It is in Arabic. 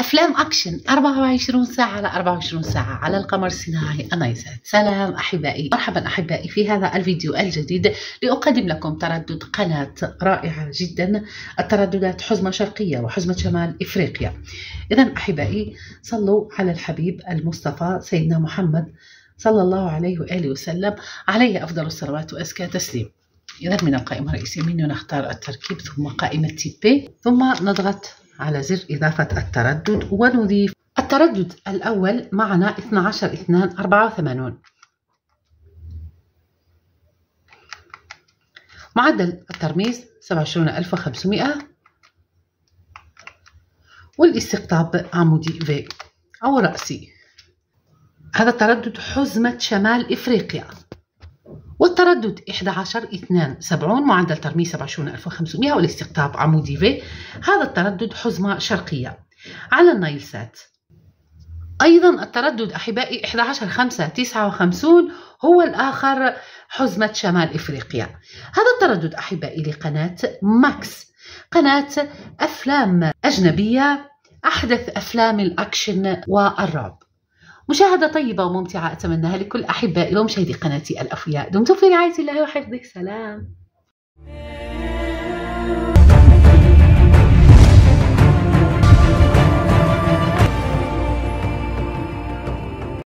أفلام أكشن 24 ساعة على 24 ساعة على القمر الصناعي. أنا يسعد. سلام أحبائي، مرحبا أحبائي في هذا الفيديو الجديد لأقدم لكم تردد قناة رائعة جدا، الترددات حزمة شرقية وحزمة شمال إفريقيا. إذا أحبائي صلوا على الحبيب المصطفى سيدنا محمد صلى الله عليه وآله وسلم، عليه أفضل الصلوات وأزكى تسليم. إذا من القائمة الرئيسية منه نختار التركيب ثم قائمة تيبي، ثم نضغط على زر إضافة التردد ونضيف التردد الأول معنا 12/2/84. معدل الترميز 27500 والاستقطاب عمودي في أو رأسي. هذا التردد حزمة شمال إفريقيا. والتردد 11/2/70 معدل ترميز 27500 والاستقطاب عمودي في. هذا التردد حزمة شرقية على النايل سات. أيضا التردد أحبائي 11/5/59 هو الآخر حزمة شمال إفريقيا. هذا التردد أحبائي لقناة ماكس، قناة أفلام أجنبية، أحدث أفلام الأكشن والرعب. مشاهدة طيبة وممتعة أتمناها لكل أحبائي ومشاهدي قناتي الأفياء. دمتم في رعاية الله وحفظه. سلام.